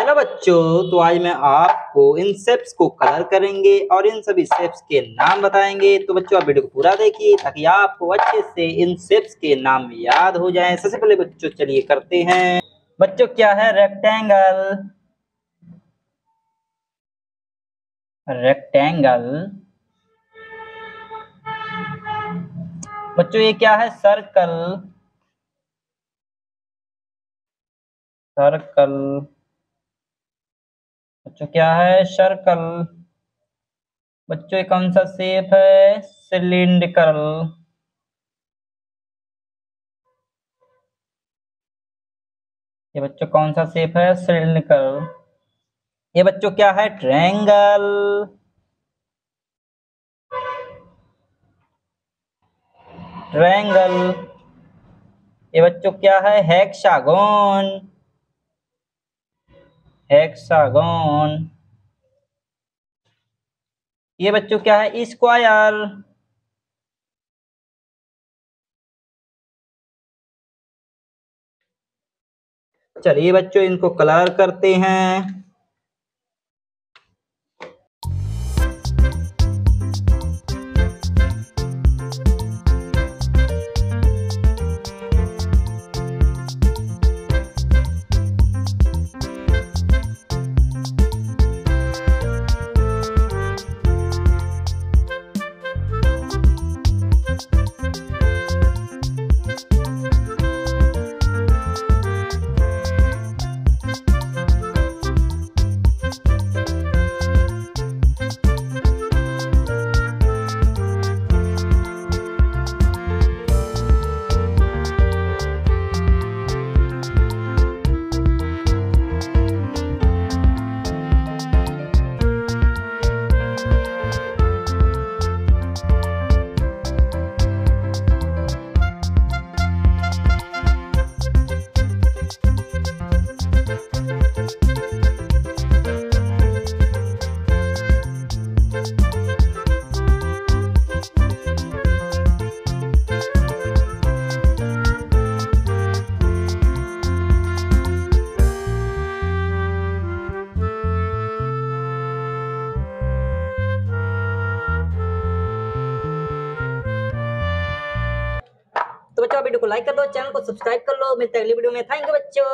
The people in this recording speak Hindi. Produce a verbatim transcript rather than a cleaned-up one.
हेलो बच्चों, तो आज मैं आपको इन शेप्स को कलर करेंगे और इन सभी शेप्स के नाम बताएंगे। तो बच्चों आप वीडियो को पूरा देखिए ताकि आपको अच्छे से इन शेप्स के नाम याद हो जाएं। सबसे पहले बच्चों चलिए करते हैं। बच्चों क्या है रेक्टेंगल, रेक्टेंगल। बच्चों ये क्या है सर्कल, सर्कल। बच्चों क्या है सर्कल। बच्चों ये कौन सा शेप है सिलिंड्रिकल, ये बच्चों कौन सा शेप है सिलिंड्रिकल। ये बच्चों क्या है ट्रायंगल। ट्रायंगल। ये बच्चों क्या है हेक्सागोन, हेक्सागोन। ये बच्चों क्या है स्क्वायर, चलिए बच्चों इनको कलर करते हैं। तो बच्चों वीडियो को लाइक कर दो, चैनल को सब्सक्राइब कर लो। मिलते हैं अगली वीडियो में। थैंक यू बच्चों।